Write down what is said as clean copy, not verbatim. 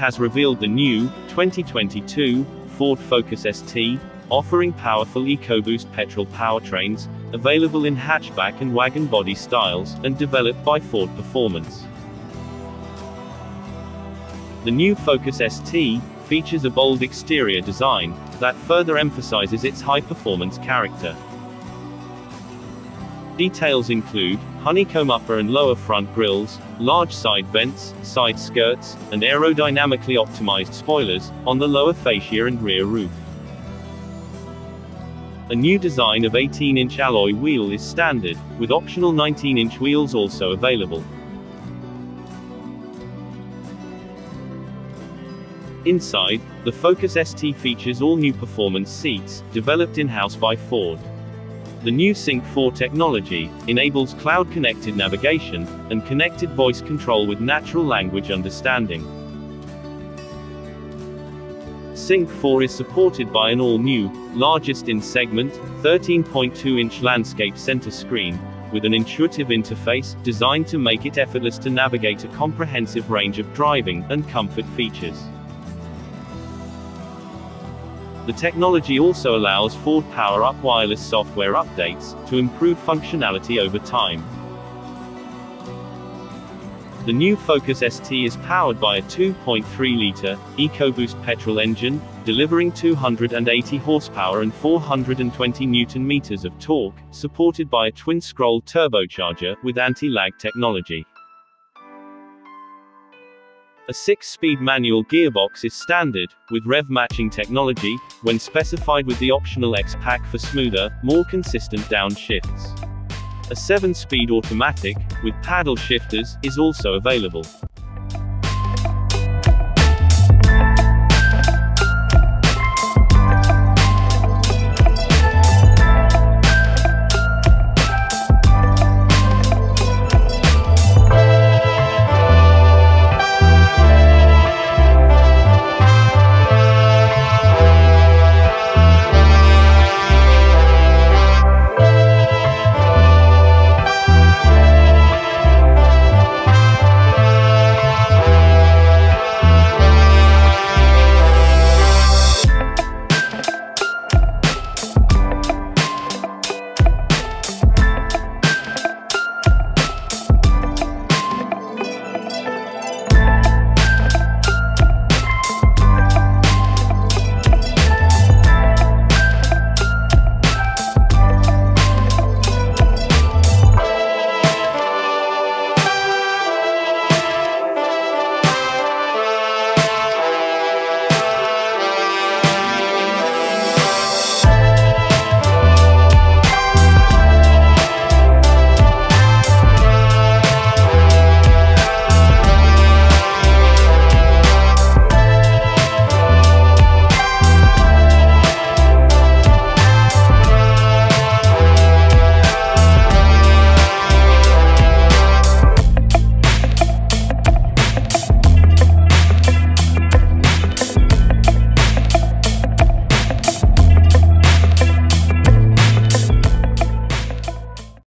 has revealed the new 2022 Ford Focus ST, offering powerful EcoBoost petrol powertrains, available in hatchback and wagon body styles, and developed by Ford Performance. The new Focus ST features a bold exterior design that further emphasizes its high-performance character. Details include honeycomb upper and lower front grilles, large side vents, side skirts, and aerodynamically optimized spoilers on the lower fascia and rear roof. A new design of 18-inch alloy wheel is standard, with optional 19-inch wheels also available. Inside, the Focus ST features all new performance seats, developed in-house by Ford. The new Sync 4 technology enables cloud-connected navigation and connected voice control with natural language understanding. Sync 4 is supported by an all-new, largest-in-segment, 13.2-inch landscape center screen, with an intuitive interface designed to make it effortless to navigate a comprehensive range of driving and comfort features. The technology also allows Ford Power-Up wireless software updates to improve functionality over time. The new Focus ST is powered by a 2.3-liter EcoBoost petrol engine, delivering 280 horsepower and 420 Nm of torque, supported by a twin-scroll turbocharger with anti-lag technology. A 6-speed manual gearbox is standard, with rev-matching technology, when specified with the optional X-Pack for smoother, more consistent downshifts. A 7-speed automatic, with paddle shifters, is also available.